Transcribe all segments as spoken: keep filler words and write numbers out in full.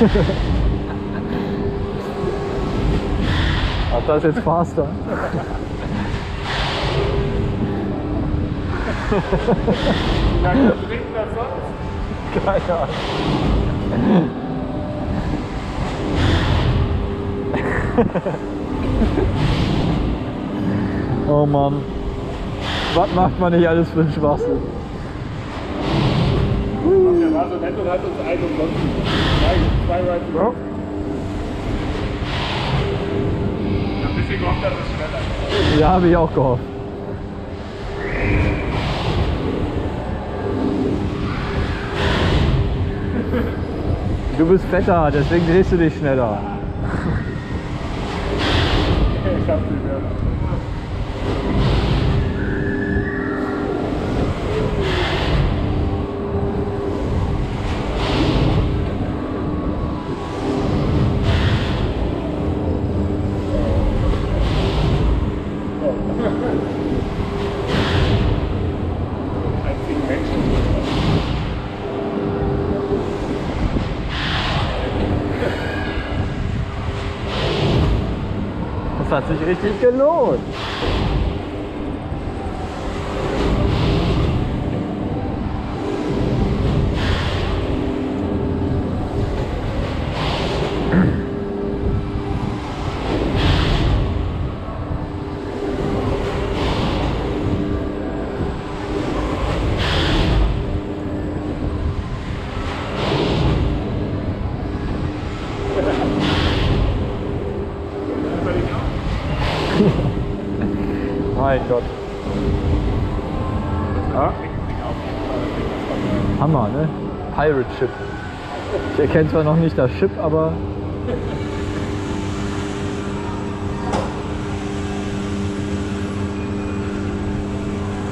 Ach, das ist jetzt faster. Na, wie springt das sonst? Keine Ahnung. Oh Mann. Was macht man nicht alles für den Schwachsinn? Der war so nett und hat uns einen umsonst. Zwei Rides. Ich hab ein bisschen gehofft, dass es schneller ist. Ja, habe ich auch gehofft. Du bist fetter, deswegen drehst du dich schneller. Ich hab's nicht mehr. Das hat sich richtig gelohnt. Mein Gott. Ja? Hammer, ne? Pirate Ship. Ich erkenne zwar noch nicht das Ship, aber...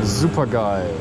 Super geil.